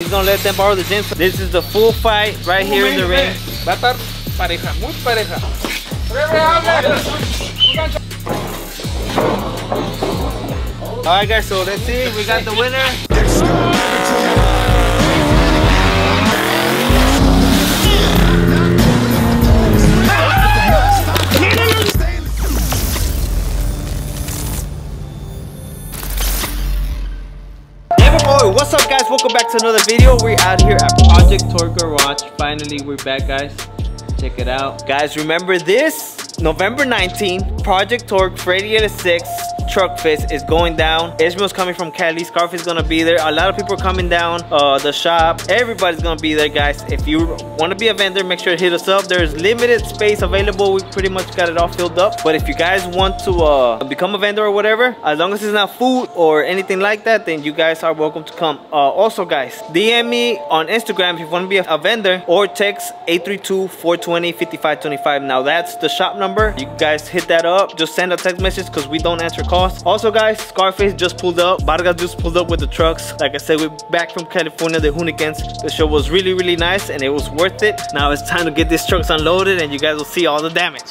He's gonna let them borrow the gym. This is the full fight right here in the ring. Va a estar pareja, muy pareja. Alright guys, so let's see, we got the winner. What's up guys, welcome back to another video. We're out here at Project Torque Garage. Finally we're back guys, check it out. Guys, remember this, November 19th, Project Torque, Freddy at 6, Truckfest is going down. Ishmael's coming from Cali, Scarface is gonna be there. A lot of people are coming down, the shop, everybody's gonna be there guys. If you wanna be a vendor, make sure to hit us up. There's limited space available, we pretty much got it all filled up. But if you guys want to become a vendor or whatever, as long as it's not food or anything like that, then you guys are welcome to come. Also guys, DM me on Instagram if you wanna be a vendor, or text 832-420-5525. Now that's the shop number, you guys hit that up, just send a text message because we don't answer calls. Also guys, Scarface just pulled up, Vargas just pulled up with the trucks. Like I said, we're back from California, the Hunicans. The show was really, really nice and it was worth it. Now it's time to get these trucks unloaded and you guys will see all the damage.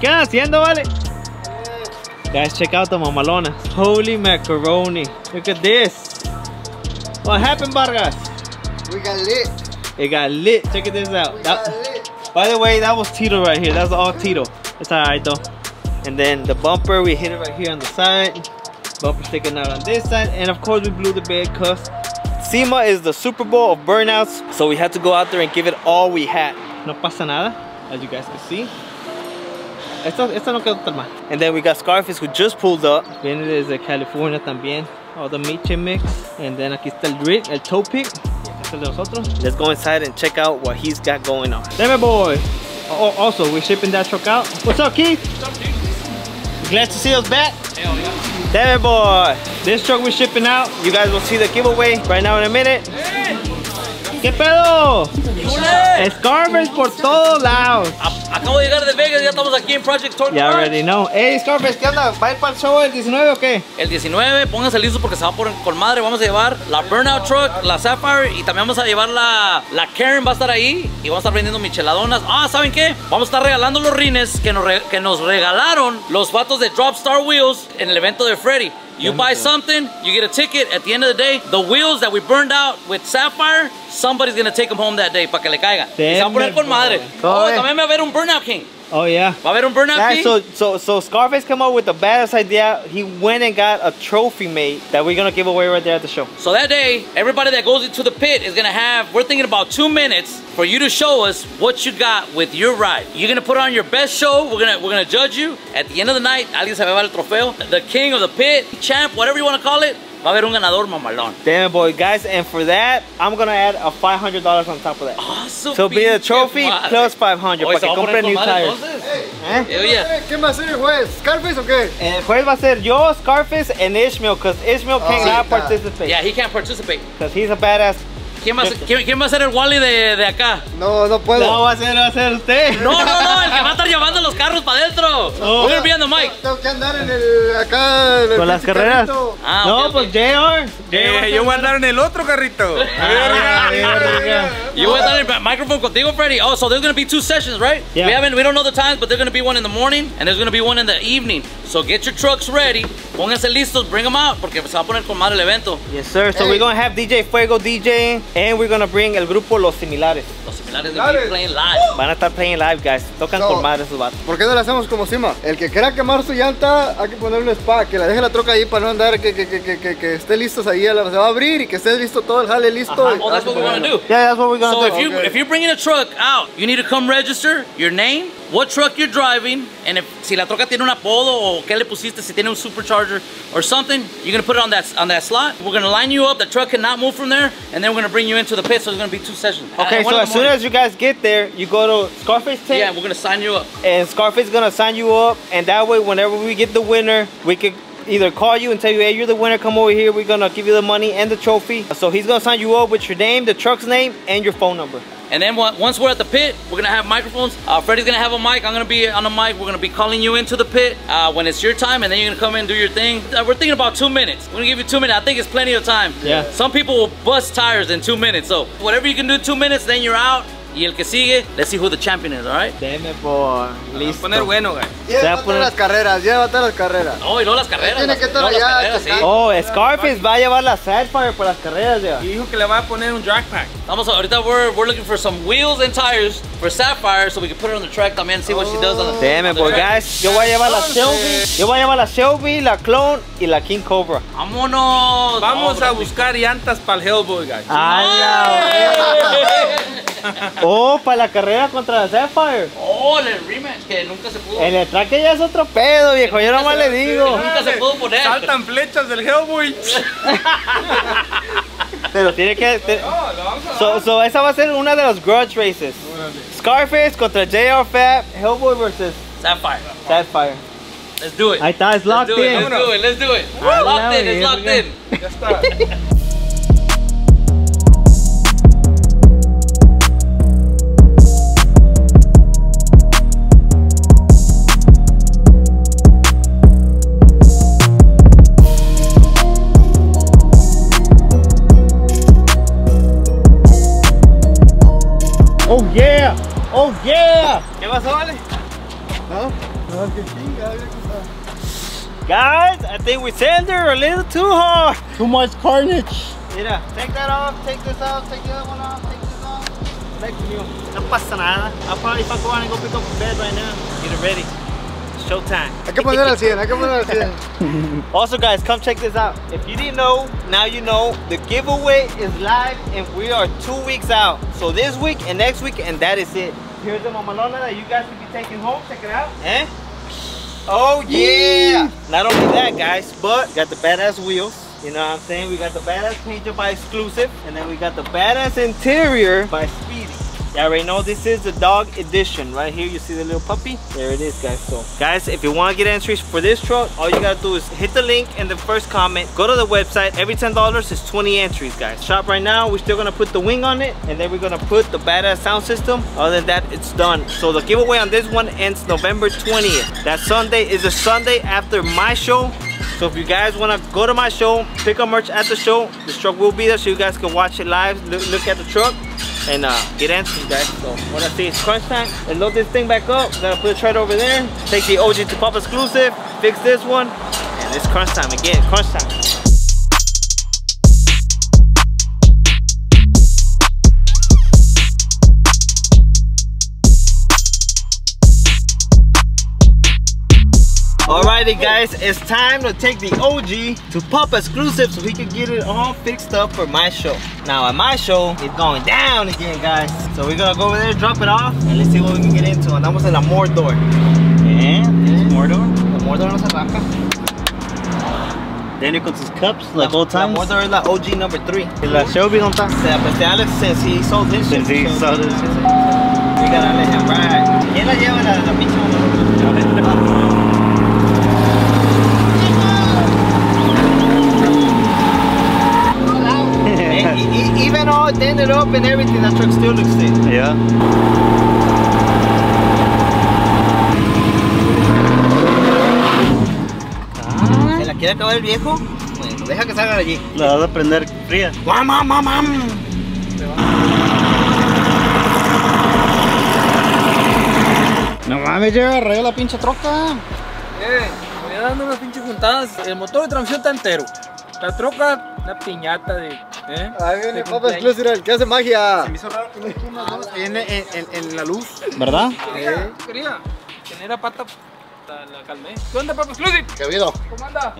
¿Qué haciendo, vale? Guys, check out the mamalona. Holy macaroni. Look at this. What happened, Vargas? We got lit. It got lit. Check this out. By the way, that was Tito right here. That's all Tito. It's alright though. And then the bumper, we hit it right here on the side. Bumper sticking out on this side. And of course, we blew the bed cuffs. SEMA is the Super Bowl of burnouts. So we had to go out there and give it all we had. No pasa nada, as you guys can see. Esta no quedó tan mal. And then we got Scarface who just pulled up. Viene desde California también. All the Miche mix. And then aquí está el rig, el toe pick. Let's go inside and check out what he's got going on. Damn it, boy. Oh, also, we're shipping that truck out. What's up, Keith? What's up, dude? Glad to see us back. Hell yeah. Damn it, boy. This truck we're shipping out. You guys will see the giveaway right now in a minute. Hey. ¿Qué pedo? Hey. Scarface por todos lados. Acabo de llegar de Vegas, ya estamos aquí en Project Torque. Ya already know. Hey, Scarface, ¿qué onda? ¿Va a ir para el show el 19 o qué? El 19, pónganse listos porque se va por con madre. Vamos a llevar la Burnout Truck, la Sapphire y también vamos a llevar la Karen, va a estar ahí. Y vamos a estar vendiendo micheladonas. Ah, ¿saben qué? Vamos a estar regalando los rines que nos regalaron los vatos de Drop Star Wheels en el evento de Freddy. You buy something, you get a ticket. At the end of the day, the wheels that we burned out with Sapphire, somebody's gonna take them home that day para que le caiga. Se va a poner con madre. Oh, también va a haber un Burnout King. Oh yeah. Va a haber un Burnout King. So Scarface came up with a badass idea. He went and got a trophy made that we're gonna give away right there at the show. So that day, everybody that goes into the pit is gonna have. We're thinking about 2 minutes for you to show us what you got with your ride. You're gonna put on your best show. We're gonna judge you. At the end of the night, alguien se va a llevar el trofeo. The king of the pit, champ, whatever you wanna call it. Va a haber un ganador mamalón. Damn boy, guys, and for that, I'm gonna add a $500 on top of that. Awesome. So be a trophy plus 500 para que compre new tires. ¿Quién va a ser el juez? ¿Scarface o qué? El juez va a ser yo, Scarface, and Ishmael, because Ishmael cannot participate. Yeah, he can't participate. Because he's a badass. ¿Quién va a ser el Wally de acá? No puedo. No va a ser usted. No, el que va a estar llevando los carros para adentro. No, we're behind the mic. Tengo que andar en el acá. Con las carreras. Ah, no, okay, pues JR. Yo voy a andar en el otro carrito. You voy a estar en el microphone contigo, Freddy. Oh, so there's going to be 2 sessions, right? Yeah. We don't know the times, but there's going to be one in the morning and there's going to be one in the evening. So get your trucks ready. Pónganse listos, bring them out, porque se va a poner con madre el evento. Yes, sir. So we're going to have DJ Fuego DJing. And we're gonna bring el grupo Los Similares. Los Similares will be playing live. Van a estar playing live, guys. Tocan con madre esos vatos. ¿Por qué no le hacemos como Sima? El que quiera quemar su llanta, hay que ponerle un spa, que la deje la troca ahí para no andar, que esté listos ahí, se va a abrir y que esté listo todo el jale listo. Oh, that's what we're gonna do. Yeah, that's what we're gonna do. So if you're bringing a truck out, you need to come register your name, what truck you're driving, and si la troca tiene un apodo o qué le pusiste, si tiene un supercharger or something, you're gonna put it on that slot. We're gonna line you up. The truck cannot move from there, and then we're gonna bring you into the pit, so it's gonna be 2 sessions. Okay, so as soon as you guys get there, you go to Scarface tent. Yeah, we're gonna sign you up. And Scarface is gonna sign you up, and that way, whenever we get the winner, we can either call you and tell you, hey, you're the winner, come over here, we're gonna give you the money and the trophy. So he's gonna sign you up with your name, the truck's name, and your phone number. And then once we're at the pit, we're gonna have microphones. Freddy's gonna have a mic, I'm gonna be on a mic. We're gonna be calling you into the pit when it's your time, and then you're gonna come in and do your thing. We're thinking about 2 minutes. We're gonna give you 2 minutes. I think it's plenty of time. Yeah. Some people will bust tires in 2 minutes. So whatever you can do in 2 minutes, then you're out. Y el que sigue, let's see who the champion is, all right? Deme por listo. Poner bueno, guys. Llévate las carreras, llévate las carreras. Oh, y no las carreras. Tiene que estar no, allá. Sí. Oh, Scarface va a llevar la Sapphire por las carreras, ya. Y dijo que le va a poner un drag pack. Vamos a, ahorita we're looking for some wheels and tires for Sapphire so we can put her on the track también, see what she does on the track. Deme por, guys. Yo voy a llevar la Shelby. Yo voy a llevar la Shelby, la Clone y la King Cobra. Vámonos. Vamos a buscar llantas para el Hellboy, guys. Ay, oh, para la carrera contra la Sapphire. Oh, el rematch que nunca se pudo. El track ya es otro pedo, viejo. Yo nomás le digo. Nunca se pudo poner. Saltan flechas del Hellboy. Pero tiene que. So esa va a ser una de los grudge races. Scarface contra JR Fab. Hellboy versus Sapphire. Sapphire. Let's do it. Ahí está, it's locked in. Let's do it. Let's do it. Locked in. It's locked in. Ya está. Oh yeah! Oh yeah! ¿Qué pasó, Alex? No, no, que chinga. Guys, I think we sent her a little too hard. Too much carnage. Mira, take that off, take this out, take the other one off, take this off. Thank you. No pasa nada. I'll probably fuck around and go pick up the bed right now. Get it ready. It's showtime. Hay que poner al 100, hay que poner al 100. Also guys, come check this out. If you didn't know, now you know. The giveaway is live and we are 2 weeks out. So this week and next week, and that is it. Here's the mamalona that you guys will be taking home. Check it out. Eh? Oh yeah! Not only that guys, but got the badass wheels. You know what I'm saying? We got the badass painter by Exclusive. And then we got the badass interior by Speedy. Yeah, right now this is the dog edition. Right here you see the little puppy. There it is guys. So guys, if you want to get entries for this truck, all you gotta do is hit the link in the first comment. Go to the website. Every $10 is 20 entries guys. Shop right now. We're still gonna put the wing on it, and then we're gonna put the badass sound system. Other than that, it's done. So the giveaway on this one ends November 20th. That Sunday is a Sunday after my show. So if you guys want to go to my show, pick up merch at the show, this truck will be there so you guys can watch it live, look at the truck, and get answers guys. So what I say is crunch time, and load this thing back up, gotta put it right over there, take the OG to Pop Exclusive, fix this one, and it's crunch time again, crunch time. Alrighty guys, it's time to take the OG to Pop Exclusive so we can get it all fixed up for my show. Now at my show, it's going down again guys. So we're gonna go over there, drop it off, and let's see what we can get into. Andamos en la Mordor. And Mordor. La Mordor no se arranca. Daniel con sus cups like old times. La Mordor is la OG number 3. La Shelby don't talk. Se apeste Alex since he sold this shit. We gotta let him ride. ¿Quién la lleva la pinche? Even all dented up and everything, that truck still looks sick. Yeah. ¿Se la quiere acabar el viejo? Bueno, deja que salga de allí. La vas a prender fría. ¡Guam, guam, guam, guam! No mames, ya rayó la pinche troca. Voy dando unas pinches juntadas. El motor de transmisión está entero. La troca, una piñata de. Ahí viene Pop Exclusive, que hace magia. Se me hizo raro que no estuvo unas dos en la luz. ¿Verdad? Quería tener a pata, la calmé. ¿Qué onda, Pop Exclusive? ¿Qué habido? ¿Cómo anda?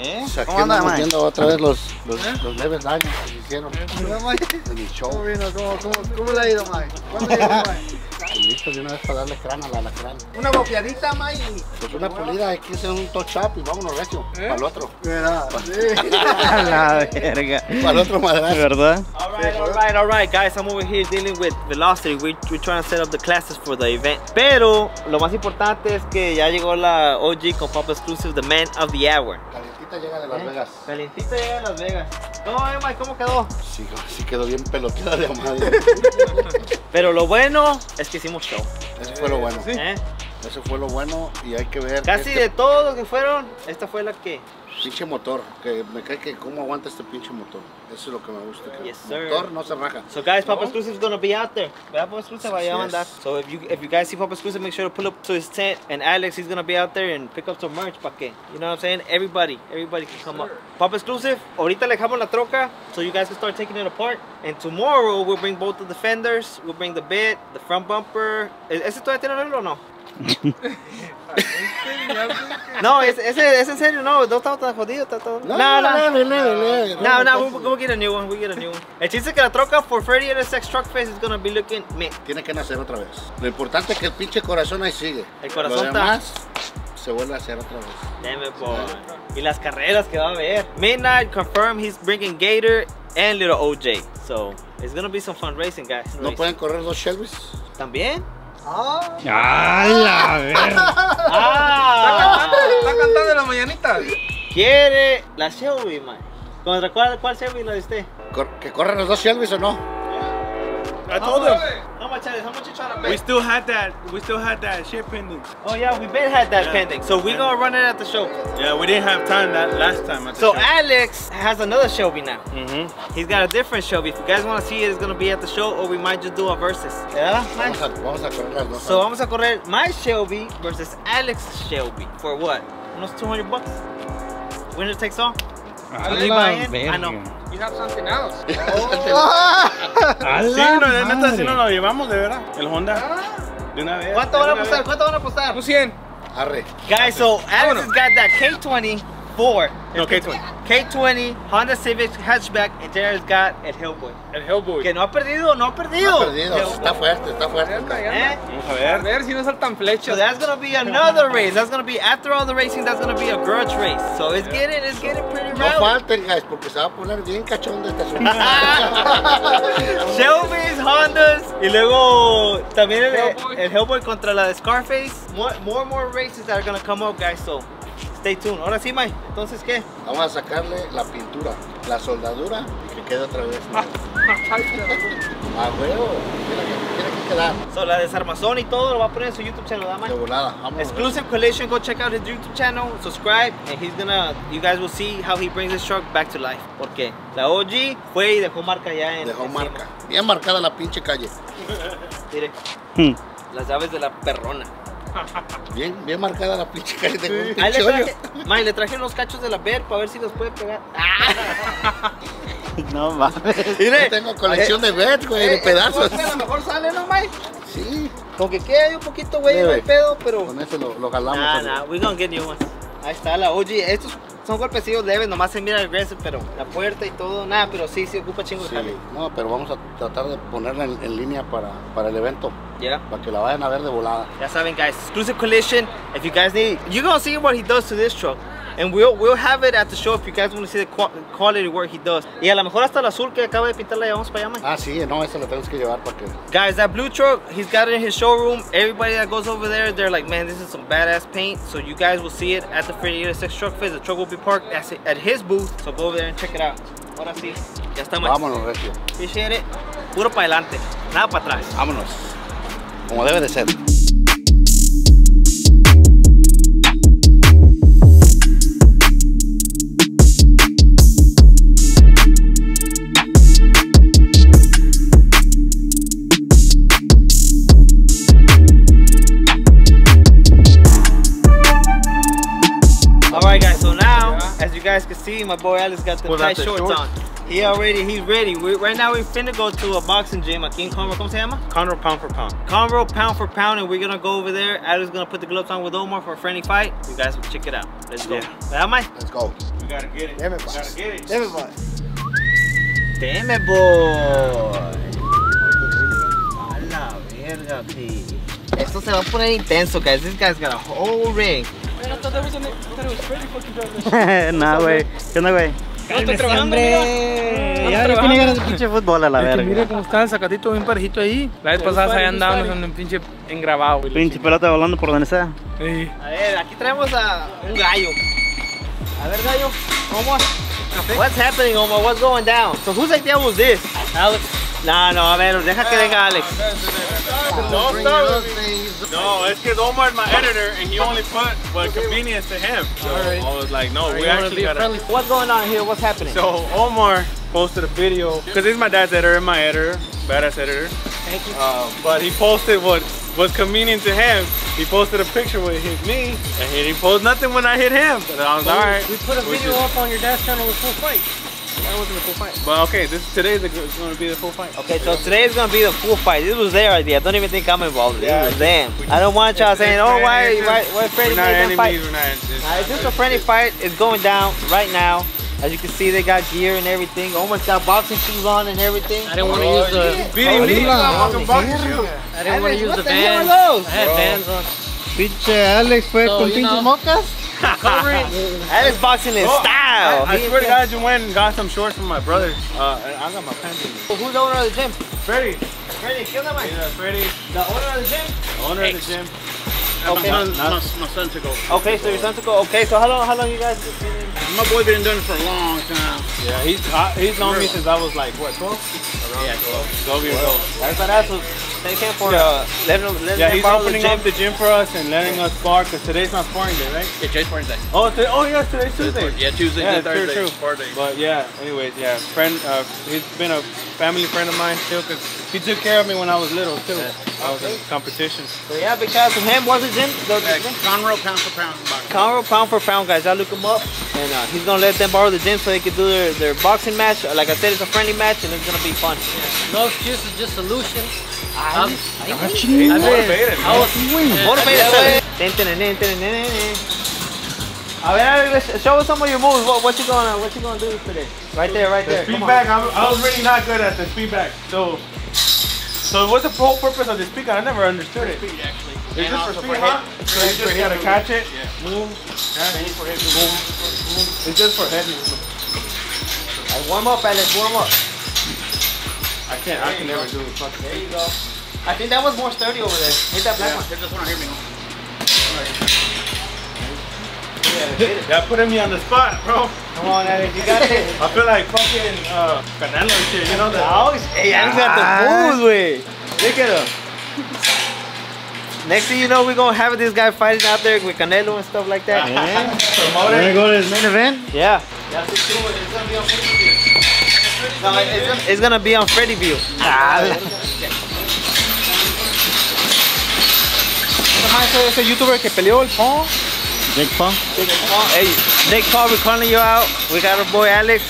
¿Cómo anda, man? Viendo otra vez los leves daños que se hicieron. ¿Cómo le ha ido, man? ¿Cómo le ha ido, man? Listo de una vez para darle crán a la lacrán. Una golpeadita, man. Pues una pulida, hay que hacer un touch-up y vámonos recio. Para el otro. ¿Verdad? La verga. Para el otro madrazo. ¿Verdad? Alright, guys, I'm over here dealing with velocity. We're trying to set up the classes for the event. Pero lo más importante es que ya llegó la OG con Pop Exclusive, the man of the hour. Calientita llega de Las Vegas. Calientita llega de Las Vegas. No, Emma, ¿cómo quedó? Sí, sí quedó bien peloteada de madre. Pero lo bueno es que hicimos show. Eso fue lo bueno. Sí. Eso fue lo bueno y hay que ver. Casi de todos los que fueron, esta fue la que... Pinche motor, que me cae que cómo aguanta este pinche motor. Eso es lo que me gusta. Que yes, el motor no se raja. So guys, Pop Exclusive is gonna be out there. ¿Verdad, Pop Exclusive? Yes. Allá va a andar. So if you guys see Pop Exclusive, make sure to pull up to his tent. And Alex, he's gonna be out there and pick up some merch, pa que. You know what I'm saying? Everybody can come up. Pop Exclusive, ahorita le dejamos la troca, so you guys can start taking it apart. And tomorrow we'll bring both of the fenders. We'll bring the bit, the front bumper. ¿Ese todavía tiene arreglo o no? No, es en serio, no, no estamos tan jodidos. No, we'll get a new one, El chiste es que la troca for Freddy and SX Truckfest is gonna be looking me. Tiene que nacer otra vez. Lo importante es que el pinche corazón ahí sigue. El corazón está... se vuelve a hacer otra vez. Damn it, boy. Y las carreras que va a haber. Midnight confirmed he's bringing Gator and Little OJ. So, it's gonna be some fun racing, guys. ¿No pueden correr dos Shelbys? ¿También? Ah, la verga. Está cantando la mañanita. Quiere la Shelby, man. ¿Contra cuál Shelby la de usted? ¿Que corren los dos Shelbys o no? I told him. How much you trying to pay? We still had that shit pending. Oh yeah, we been had that pending. So we gonna run it at the show. Yeah, we didn't have time that last time at the show. So Alex has another Shelby now. He's got a different Shelby. If you guys wanna see it, it's gonna be at the show, or we might just do a versus. Yeah, vamos a correr. So vamos a correr my Shelby versus Alex's Shelby for what? Unos $200. Winner takes all. I know. You have something else. Sí, no lo llevamos de verdad. El Honda. De una vez. ¿Cuánto van a apostar? Un 100. Arre. Guys, so Alex has got that K20 for... No, K20. K20, Honda Civic, Hatchback, and Jared's got el Hellboy. El Hellboy. Que no ha perdido, Está fuerte. Vamos a ver si no saltan flechas. So that's going to be another race. That's going to be, after all the racing, that's going to be a grudge race. So it's getting pretty rowdy. No falten, guys, porque se va a poner bien cachondo esta semana. Shelby's, Hondas, y luego también el Hellboy contra la de Scarface. More races that are going to come up, guys, so... Stay tuned. Ahora sí, Mike. Entonces, ¿qué? Vamos a sacarle la pintura, la soldadura y que quede otra vez. A huevo. Tiene que quedar. So, la desarmazón y todo lo va a poner en su YouTube channel, ¿da, Mike? De volada. Vamos. Exclusive Collision. Go check out his YouTube channel. Subscribe. And he's gonna... You guys will see how he brings his truck back to life. Porque la OG fue y dejó marca ya en... Dejó marca. Bien marcada la pinche calle. Mire. Las llaves de la perrona. Bien marcada la pinche calle de le traje unos cachos de la ver para ver si los puede pegar. No mames. Yo tengo colección de ver, güey, de pedazos. A lo mejor sale, ¿no, Mike? Sí. Con que quede ahí un poquito, güey, no hay pedo, pero... Con eso lo jalamos. We're gonna get new ones. Ahí está la OG. Estos son golpecillos leves, nomás se mira aggressive, pero la puerta y todo, nada, pero sí ocupa chingo de cambio. No, pero vamos a tratar de ponerla en línea para el evento. Yeah. Para que la vayan a ver de volada. Ya saben, guys, Exclusive Collision. If you guys need, you're gonna see what he does to this truck, and we'll have it at the show if you guys want to see the quality work he does. Y a lo mejor hasta el azul que acaba de pintar la llevamos para allá. Ah, sí, no, esa la tenemos que llevar para que... Guys, that blue truck, he's got it in his showroom. Everybody that goes over there, they're like, man, this is some badass paint. So you guys will see it at the Freddy SX Truck Fest. The truck will be parked at his booth. So go over there and check it out. Ahora sí, ya estamos. Vámonos, recio. Appreciate it. Puro para adelante, nada para atrás. Vámonos. Como debe de ser. Alright guys, so now, as you guys can see, my boy Alex got the tight shorts on. He's ready. Right now, we're finna go to a boxing gym at King Cobra. ¿Cómo se llama? Conroe Pound for Pound. Conroe Pound for Pound, and we're gonna go over there. Alex is gonna put the gloves on with Omar for a friendly fight. You guys will check it out. Let's go. Yeah. Mike? Let's go. We gotta get it. Everybody. We gotta get it. Everybody. Damn it, boy. A la verga, P. Esto se va a poner intenso, guys. This guy's got a whole ring. Man, I thought it was pretty fucking drunk. Nah, güey. ¿Qué onda, güey? No estoy trabajando, mira. Ya no tiene ganas de pinche fútbol a la verga. Mira cómo está el sacatito bien parejito ahí. La vez pasada allá andábamos en un pinche engrabado. Pinche pelota volando por donde sea. Sí. A ver, aquí traemos a un gallo. A ver, gallo, Omar. What's happening, Omar? What's going down? So whose idea was this? Alex. No, a ver, deja que venga Alex. No, it's because Omar is my editor and he only put what convenience to him. So I was like, no, we actually gotta... What's going on here? What's happening? So Omar posted a video, because he's my dad's editor and my editor, badass editor. Thank you. But he posted what was convenient to him. He posted a picture where it hit me and he didn't post nothing when I hit him. So I was alright. We put a video up on your dad's channel with full fight. That wasn't a full fight. But okay, today's going to be the full fight. Okay, so today's going to be the full fight. This was their idea. I don't even think I'm involved. Yeah, damn. I don't want y'all saying, oh, why Freddy made that fight? It's just a friendly fight. It's going down right now. As you can see, they got gear and everything. Almost got boxing shoes on and everything. I didn't want to use the... Beating me. I didn't want to use the bands. I had bands on. Bitch, Alex fue con pinches mocas. Alex boxing in style. I swear to God, you went and got some shorts from my brother. And I got my pants in. So who's the owner of the gym? Freddy. Freddy, kill that man. Yeah, Freddy. The owner of the gym? The owner of the gym. Okay. My son took over. Okay, so your son took over. Okay, so how long you guys been in? My boy been doing it for a long time. Yeah, he's known me since I was like, what, 12? Yeah, 12 years old. Everybody else was thanking him for letting yeah, he's opening up the gym for us and letting us spar, because today's not sparring day, right? Yeah, today's sparring day. Oh yeah, today's Tuesday. Yeah, Tuesday, yeah, Thursday. True. Friday. But yeah, anyways, yeah, friend, he's been a family friend of mine too, because he took care of me when I was little too. Yeah. I was in competition. So yeah, because of him, was it? Conroe Pound for Pound. Conroe Pound for Pound, guys. Y'all look him up. And he's going to let them borrow the gym so they can do their boxing match. Like I said, it's a friendly match and it's going to be fun. Yeah. No excuses, just solutions. I'm motivated. Show us some of your moves. What you gonna do today? Right there. Feedback. I was really not good at the feedback. So what's the whole purpose of this speaker? I never understood it. It's just for speed, huh? So you just gotta catch it, move, it's just for heavy. Warm up, Alex, warm up. I can never do it. There you go. I think that was more sturdy over there. Hit that black one. They just wanna hear me. Y'all putting me on the spot, bro. Come on, Alex, you got it. I feel like fucking Canelo shit, you know that? Hey, Alex got the moves, wey. Look at him. Next thing you know, we're going to have this guy fighting out there with Canelo and stuff like that. We're going to go to his main event? Yeah. It's going to be on Freddy View. Ese YouTuber que peleó el Paul. Nick Paul. Hey, Nick Paul, we're calling you out. We got our boy Alex.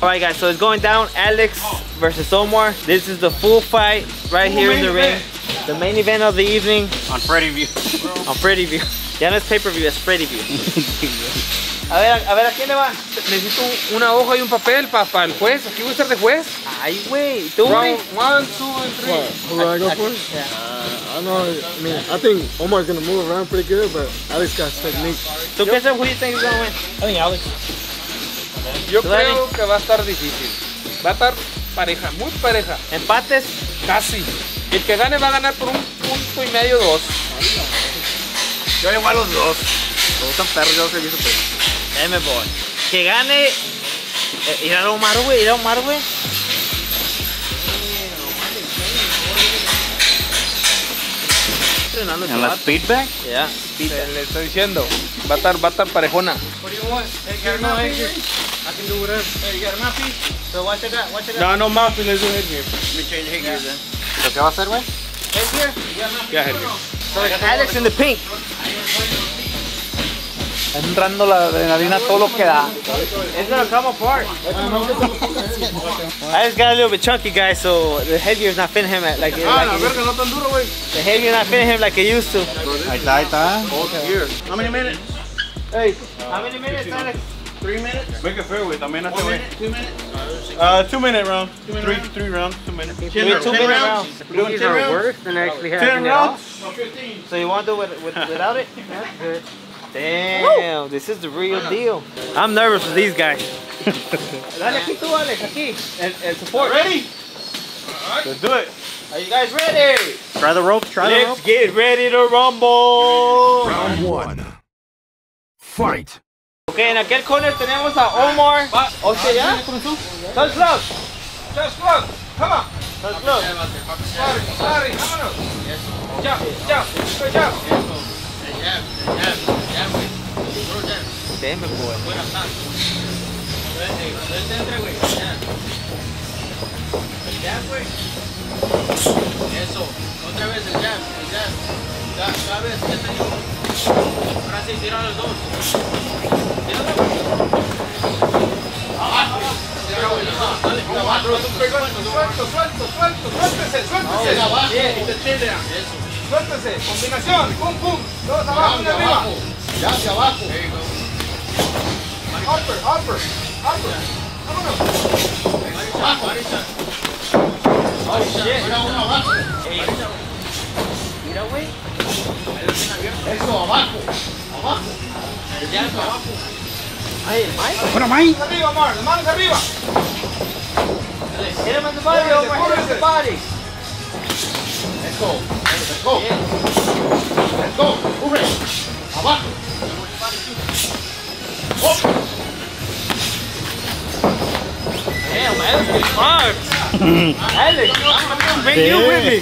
Alright guys, so it's going down, Alex versus Omar. This is the full fight right here in the ring. The main event of the evening. On Freddy View. On Freddy View. Ya no es pay-per-view, es Freddy View. A ver, ¿a quién le va? Necesito una hoja y un papel para el juez. Aquí voy a ser de juez. Ay, güey. Round 1, 2, and 3. Who do I go for? Yeah. I know, man, I think Omar's going to move around pretty good, but Alex got technique. So, who do you think is going to win? I think Alex. Yo creo que va a estar difícil. Va a estar pareja, muy pareja. ¿Empates? Casi. El que gane va a ganar por 1.5, 2. Yo llevo a los dos. Me gustan perros, yo los he visto perros. Me voy. Que gane... Ir a Omar, güey. ¿En la speedback? Ya. Le estoy diciendo. Va a estar parejona. I can do whatever. Hey, you got a mouthpiece? So watch it out. No mouthpiece, let's do headgear. Let me change the headgear then. So can I set away? Headgear? Yeah, headgear. So Alex in the pink. entrando la adrenalina, todo lo que da. It's gonna come apart. I just got a little bit chunky, guys, so the headgear is not fitting him like it used to. The headgear is not fitting him like it used to. How many minutes? Hey, how many minutes, Alex? 3 minutes? Make a fairway. 2 minutes? 2 minute round. 3 rounds. 2 minutes. 10 rounds? These are worse than actually having it all. 15. So you want to do it without it? That's good. Damn, woo! This is the real deal. I'm nervous with these guys. Dale aquí tú, Alex, aquí. And support. Ready? All right. Let's do it. Are you guys ready? Try the rope, Let's get ready to rumble. Round one. Fight. Okay, en aquel corner tenemos a Omar. O sea, ya. Touch gloves. Touch gloves. Come on. Touch gloves. Sorry. Vámonos. Jump. Damn it, boy. Suéltese. Suéltese, combinación, pum pum, todos abajo, de arriba. Ya hacia abajo. Upper. Vámonos. Abajo. Oh, shit. Uno abajo. Mira, güey. Eso, abajo. Ya hacia abajo. Ahí, el Mike. Bueno, Mike. Arriba, Omar, las manos arriba. Dale. Get him in the body, Omar, in the body. Let's go. Let's go. Hurry. Abajo. Oh. Damn, Alex is hard. Alex, I'm going to bring you with me.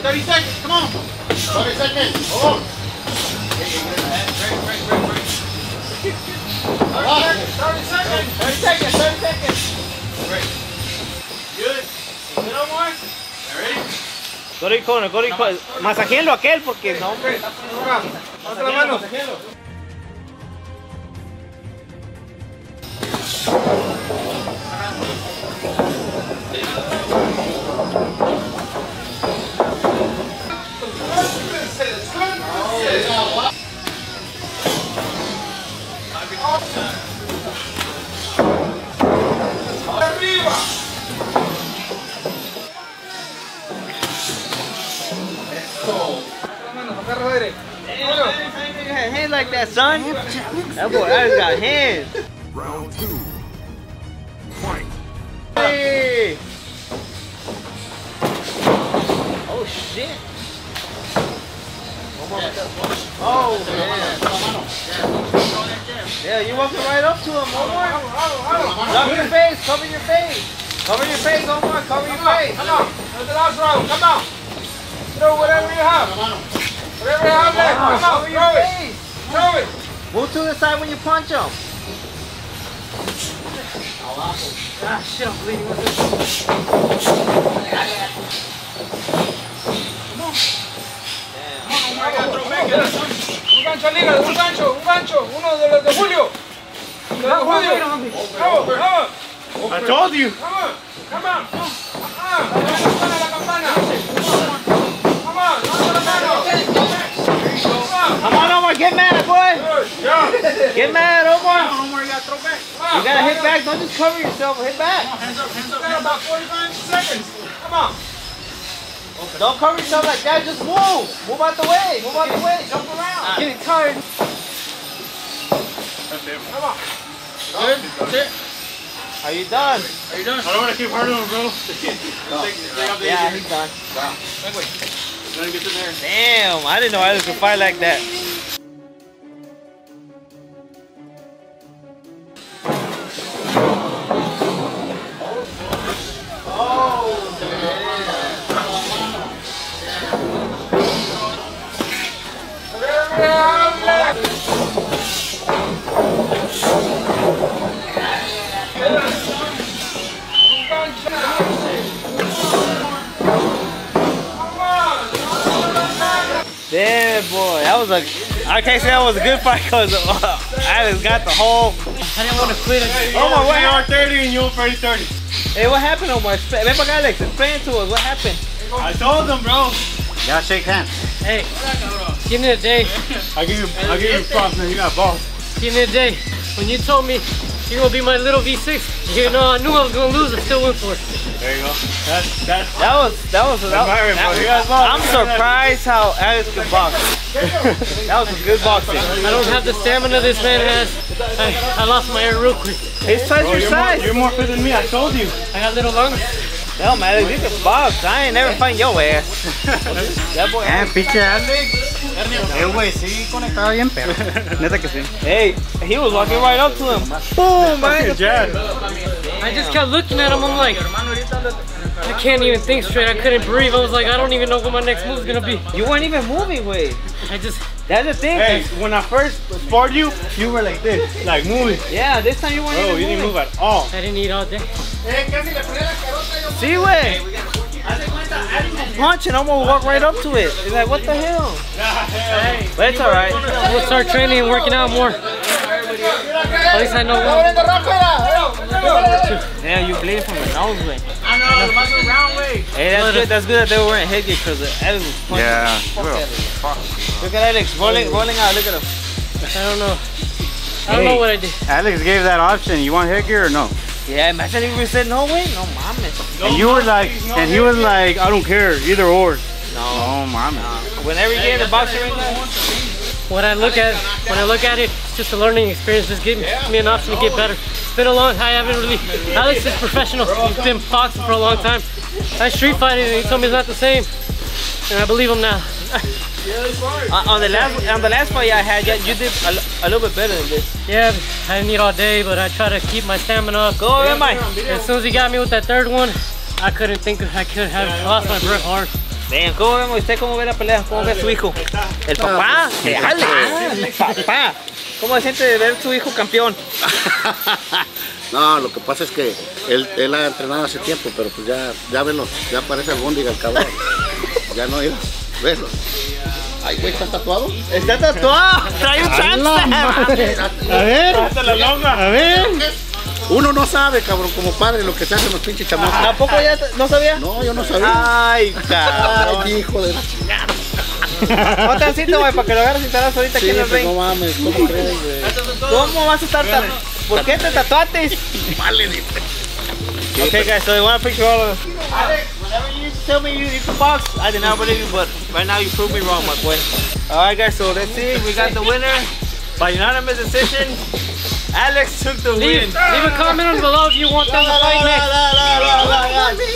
30 seconds. Come on. 30 seconds. Hold on. Break. 30 seconds. Break. Good. Little more. Ready? Go to your corner, Masajelo aquel porque no, hombre. Otra mano. Arriba. Hands like that, son. That boy Alex got hands. Round two. Fight. Hey. Oh shit. Oh man. Yeah, you walking right up to him, Omar. Cover your face. Cover your face, Omar. Cover your face. Come on. That's the last round. Come on. Throw whatever you have. Come on, throw it. Move to the side when you punch him. Ah, shit, I'm bleeding with this. Come on. Un gancho, uno de los de Julio. Come on. I told you. Come on. Come on, Omar, get mad, boy! Get mad, Omar! You gotta hit back, don't just cover yourself, hit back! Hands up. Got about 45 seconds! Come on! Don't cover yourself like that, just move! Move out the way! Jump around! I'm getting tired! Come on! That's it! Are you done? I don't want to keep hurting him, bro! Yeah, he's done. Wow. Damn, I didn't know Alex could fight like that. Damn boy, that was a I can't say that was a good fight because Alex got the whole. I didn't want to quit. Omar, what happened? You are 30 and you are 30. Hey, what happened, Omar? Remember, Alex, explain to us what happened. I told them, bro. Y'all shake hands. Hey, give me a day. I give you props, man. You got balls. Give me a day. When you told me you're gonna be my little V6, you know I knew I was gonna lose. I still went for it. There you go. I'm surprised how Alex could box. That was a good boxing. I don't have the stamina this man has. I lost my air real quick. It's such your size. You're more fit than me. I told you. I got a little longer. No, man, you can box. I ain't never find your ass. That boy. Pinche Alex. Hey, he was walking right up to him. Boom, man. I just kept looking at him. I'm like, I can't even think straight. I couldn't breathe. I was like, I don't even know what my next move's gonna be. You weren't even moving, Wade. I just. That's the thing. Hey, when I first sparred you, you were like this, like moving. Yeah, this time you weren't even moving. You didn't move at all. I didn't eat all day. See, Wade. Punch and I'm gonna walk right up to it. He's like, what the hell? But it's alright. We'll start training and working out more. At least I know one. Yeah, you bleed from the nose way. I know, round way. Hey, that's good that they were wearing headgear because Alex was punching. Yeah, fuck Alex. Look at Alex rolling out, look at him. I don't know what I did. Alex gave that option. You want headgear or no? Yeah, imagine if we said no way, no mames. And you were like, and he was like, I don't care, either or. No, mames. Whenever you get in the boxing ring, when I look at it, it's just a learning experience. Just give me an option to get better. It's been a long time. I haven't really. Alex is professional. He's been boxing for a long time. I street fighted, and he told me it's not the same. And I believe him now. On the last fight I had, you did a little bit better than this. Yeah, I didn't eat all day, but I try to keep my stamina up. Go, yeah, man. As soon as he got me with that third one, I couldn't think. I could have lost my breath hard. Vean cómo vemos usted cómo ve la pelea, cómo ve a su hijo. El papá, de Alex. El papá. ¿Cómo se siente de ver a su hijo campeón? No, lo que pasa es que él ha entrenado hace tiempo, pero pues ya velo, ya parece albóndiga el cabrón. Ya no iba. Verlo. Ay, güey, ¿está tatuado? ¡Está tatuado! ¡Trae un chance! A ver, hasta la longa. A ver. Uno no sabe, cabrón, como padre, lo que se hacen los pinches chamacos. ¿A poco ya no sabía? No, yo no sabía. Ay, cabrón. Ay, hijo de la chingada. No te asiste, güey, para que lo agarres y te hagas ahorita aquí en el ring. No mames, ¿cómo crees, güey? ¿Cómo vas a estar tan? ¿Por qué te tatuates? Vale, okay, guys, so you want to picture all of us. Alex, whenever you used to tell me you could box, I did not believe you, but right now you proved me wrong, my boy. Alright, guys, so let's see. We got the winner by unanimous decision. Alex took the win. Leave a comment below if you want them to fight next.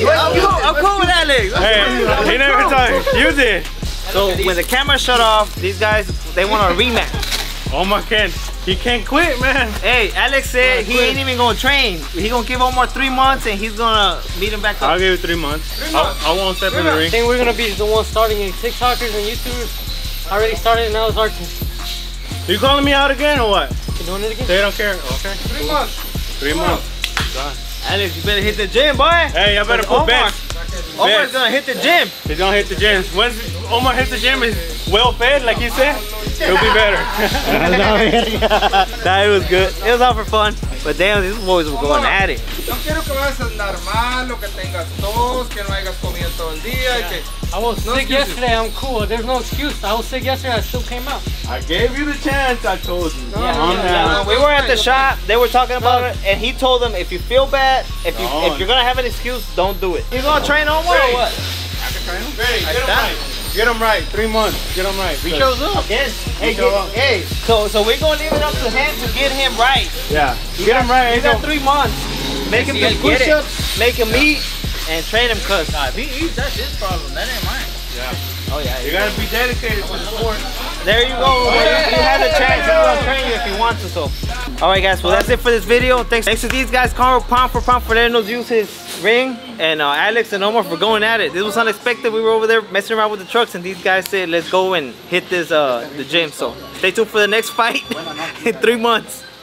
I'm cool with Alex. Hey, he never talked. You did. So when the camera shut off, these guys, they want a rematch. Oh my God. He can't quit, man. Hey, Alex said he ain't even gonna train. He gonna give Omar 3 months and he's gonna meet him back up. I'll give you 3 months. I won't step in the ring. I think we're gonna be the ones starting it. TikTokers and YouTubers already started and now it's our turn. You calling me out again or what? You doing it again? They don't care. Okay. 3 months. 3 months. God. Alex, you better hit the gym, boy. Hey, I better put back. Omar's gonna hit the gym. He's gonna hit the gym. Once Omar hits the gym, he's well fed, like you said. It'll be better. Nah, it was good. It was all for fun. But damn, these boys were going at it. I was sick yesterday. I'm cool. There's no excuse. I was sick yesterday. I still came out. I gave you the chance. I told you. Yeah. We were at the shop. They were talking about it, and he told them, if you feel bad, if you're gonna have an excuse, don't do it. You gonna train on what? Or what? I can train him. Get them right, 3 months, get them right. We chose up. Yes. Hey, so we're going to leave it up to him to get him right. Yeah, get him right. You got 3 months. Make him do push-ups, make him eat, and train him cuz. If he eats, that's his problem, that ain't mine. Yeah. Oh yeah. You got to be dedicated to the sport. There you go. You have a chance to train you if you want to, so. Alright guys, well that's it for this video. Thanks to these guys, Conroe Pound for letting us use his ring, and Alex and Omar for going at it. This was unexpected. We were over there messing around with the trucks and these guys said let's go and hit the gym. So stay tuned for the next fight in 3 months.